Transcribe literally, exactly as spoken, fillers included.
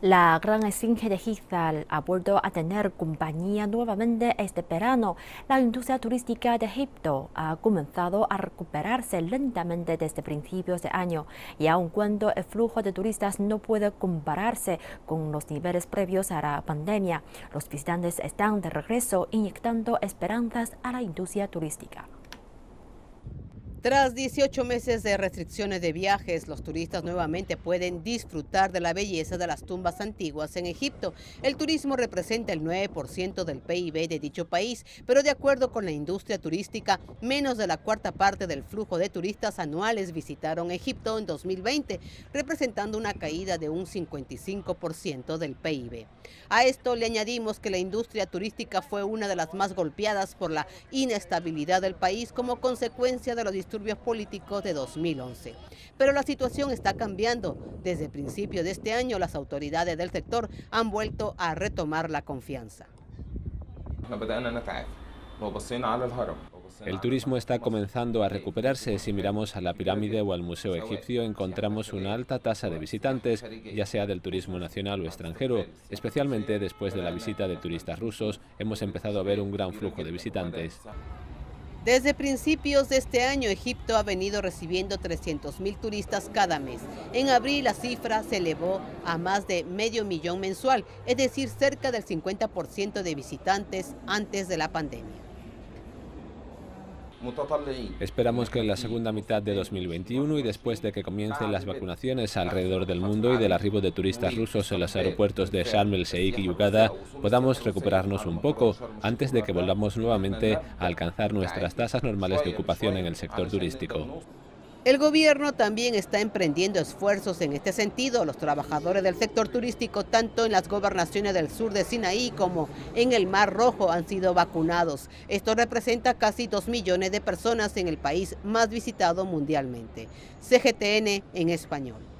La Gran Esfinge de Giza ha vuelto a tener compañía nuevamente este verano. La industria turística de Egipto ha comenzado a recuperarse lentamente desde principios de año, y aun cuando el flujo de turistas no puede compararse con los niveles previos a la pandemia, los visitantes están de regreso, inyectando esperanzas a la industria turística. Tras dieciocho meses de restricciones de viajes, los turistas nuevamente pueden disfrutar de la belleza de las tumbas antiguas en Egipto. El turismo representa el nueve por ciento del P I B de dicho país, pero de acuerdo con la industria turística, menos de la cuarta parte del flujo de turistas anuales visitaron Egipto en dos mil veinte, representando una caída de un cincuenta y cinco por ciento del P I B. A esto le añadimos que la industria turística fue una de las más golpeadas por la inestabilidad del país como consecuencia de los disturbios políticos de dos mil once. Pero la situación está cambiando. Desde el principio de este año, las autoridades del sector han vuelto a retomar la confianza. El turismo está comenzando a recuperarse. Si miramos a la pirámide o al museo egipcio, encontramos una alta tasa de visitantes, ya sea del turismo nacional o extranjero. Especialmente después de la visita de turistas rusos, hemos empezado a ver un gran flujo de visitantes. Desde principios de este año, Egipto ha venido recibiendo trescientos mil turistas cada mes. En abril, la cifra se elevó a más de medio millón mensual, es decir, cerca del cincuenta por ciento de visitantes antes de la pandemia. Esperamos que en la segunda mitad de dos mil veintiuno y después de que comiencen las vacunaciones alrededor del mundo y del arribo de turistas rusos en los aeropuertos de Sharm el Sheikh y Hurgada, podamos recuperarnos un poco antes de que volvamos nuevamente a alcanzar nuestras tasas normales de ocupación en el sector turístico. El gobierno también está emprendiendo esfuerzos en este sentido. Los trabajadores del sector turístico, tanto en las gobernaciones del sur de Sinaí como en el Mar Rojo, han sido vacunados. Esto representa casi dos millones de personas en el país más visitado mundialmente. C G T N en español.